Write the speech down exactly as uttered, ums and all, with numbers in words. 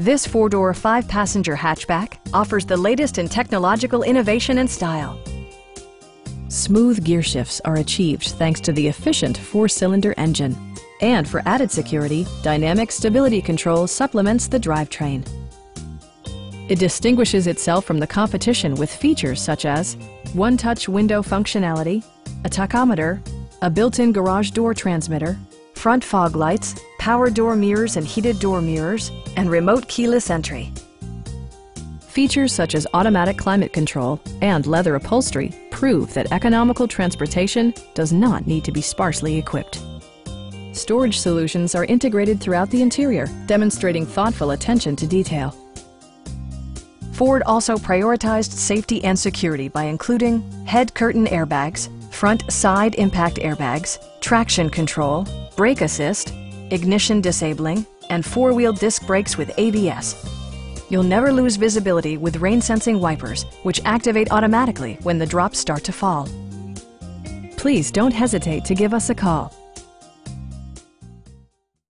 This four-door, five-passenger hatchback offers the latest in technological innovation and style. Smooth gear shifts are achieved thanks to the efficient four-cylinder engine. And for added security, dynamic stability control supplements the drivetrain. It distinguishes itself from the competition with features such as one-touch window functionality, a tachometer, a built-in garage door transmitter, front fog lights, power door mirrors and heated door mirrors, and remote keyless entry. Features such as automatic climate control and leather upholstery prove that economical transportation does not need to be sparsely equipped. Storage solutions are integrated throughout the interior, demonstrating thoughtful attention to detail. Ford also prioritized safety and security by including head curtain airbags, front side impact airbags, traction control, brake assist, ignition disabling, and four-wheel disc brakes with A B S. You'll never lose visibility with rain-sensing wipers, which activate automatically when the drops start to fall. Please don't hesitate to give us a call.